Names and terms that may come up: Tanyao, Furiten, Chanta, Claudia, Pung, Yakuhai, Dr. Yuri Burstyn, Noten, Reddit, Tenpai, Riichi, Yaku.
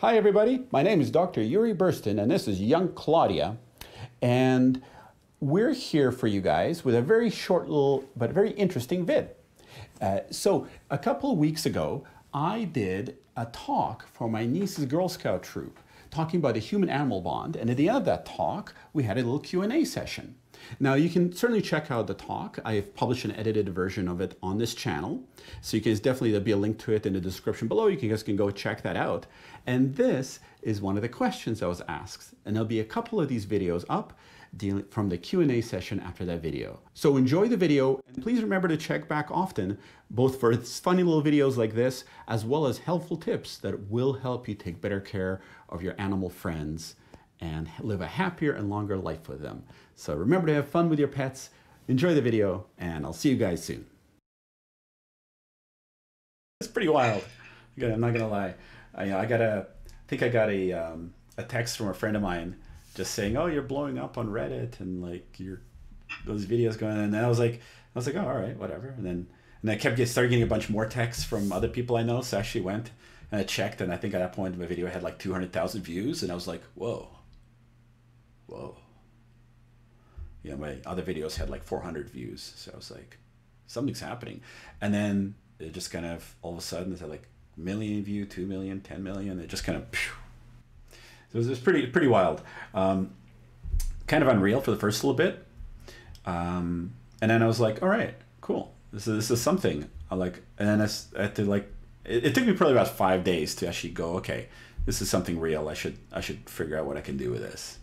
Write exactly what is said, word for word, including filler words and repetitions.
Hi everybody, my name is Doctor Yuri Burstyn and this is young Claudia, and we're here for you guys with a very short little but very interesting vid. Uh, so a couple of weeks ago I did a talk for my niece's Girl Scout troop talking about the human-animal bond, and at the end of that talk we had a little Q and A session. Now you can certainly check out the talk. I have published an edited version of it on this channel, so you can definitely, there'll be a link to it in the description below. You guys can go check that out. And this is one of the questions I was asked, and there'll be a couple of these videos up dealing from the Q and A session after that video. So enjoy the video, and please remember to check back often, both for funny little videos like this as well as helpful tips that will help you take better care of your animal friends and live a happier and longer life with them. So remember to have fun with your pets, enjoy the video, and I'll see you guys soon. It's pretty wild, I'm not gonna lie. I, I got a, I think I got a, um, a text from a friend of mine just saying, oh, you're blowing up on Reddit and like your those videos going on. And I was like, I was like, oh, all right, whatever. And then and I kept getting, started getting a bunch more texts from other people I know. So I actually went and I checked, and I think at that point my video had like two hundred thousand views, and I was like, whoa. Whoa. Yeah, my other videos had like four hundred views. So I was like, something's happening. And then it just kind of, all of a sudden, it's like million view, two million, ten million. It just kind of, phew. So it was, it was pretty, pretty wild. Um, kind of unreal for the first little bit. Um, and then I was like, all right, cool. This is, this is something I like. And then I, I had to like, it, it took me probably about five days to actually go, okay, this is something real. I should, I should figure out what I can do with this.